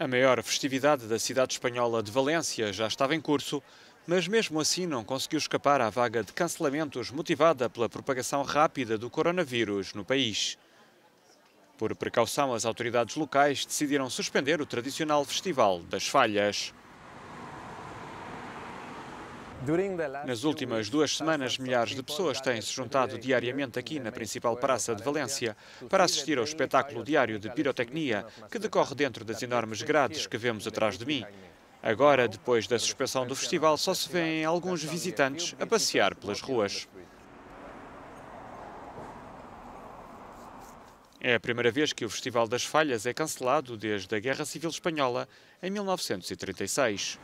A maior festividade da cidade espanhola de Valência já estava em curso, mas mesmo assim não conseguiu escapar à vaga de cancelamentos motivada pela propagação rápida do coronavírus no país. Por precaução, as autoridades locais decidiram suspender o tradicional Festival das Fallas. Nas últimas 2 semanas, milhares de pessoas têm-se juntado diariamente aqui na principal praça de Valência para assistir ao espetáculo diário de pirotecnia que decorre dentro das enormes grades que vemos atrás de mim. Agora, depois da suspensão do festival, só se vêem alguns visitantes a passear pelas ruas. É a primeira vez que o Festival das Fallas é cancelado desde a Guerra Civil Espanhola, em 1936.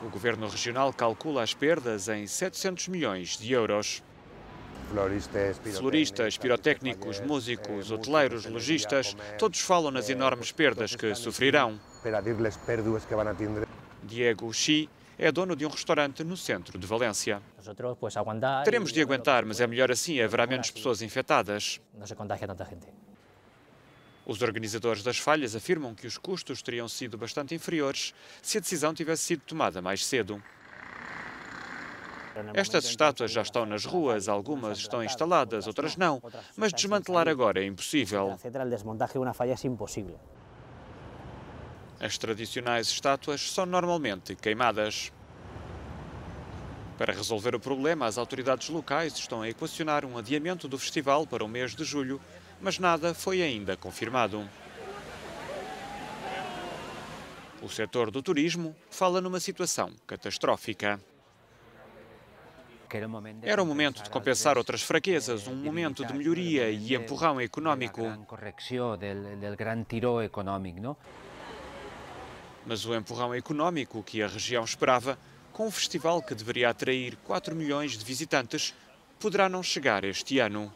O governo regional calcula as perdas em 700 milhões de euros. Floristas, pirotécnicos, músicos, hoteleiros, lojistas, todos falam nas enormes perdas que sofrerão. Diego Xi é dono de um restaurante no centro de Valência. Teremos de aguentar, mas é melhor assim, haverá menos pessoas infectadas. Os organizadores das falhas afirmam que os custos teriam sido bastante inferiores se a decisão tivesse sido tomada mais cedo. Estas estátuas já estão nas ruas, algumas estão instaladas, outras não, mas desmantelar agora é impossível. As tradicionais estátuas são normalmente queimadas. Para resolver o problema, as autoridades locais estão a equacionar um adiamento do festival para o mês de julho, mas nada foi ainda confirmado. O setor do turismo fala numa situação catastrófica. Era um momento de compensar outras fraquezas, um momento de melhoria e empurrão económico. Mas o empurrão económico que a região esperava, com um festival que deveria atrair 4 milhões de visitantes, poderá não chegar este ano.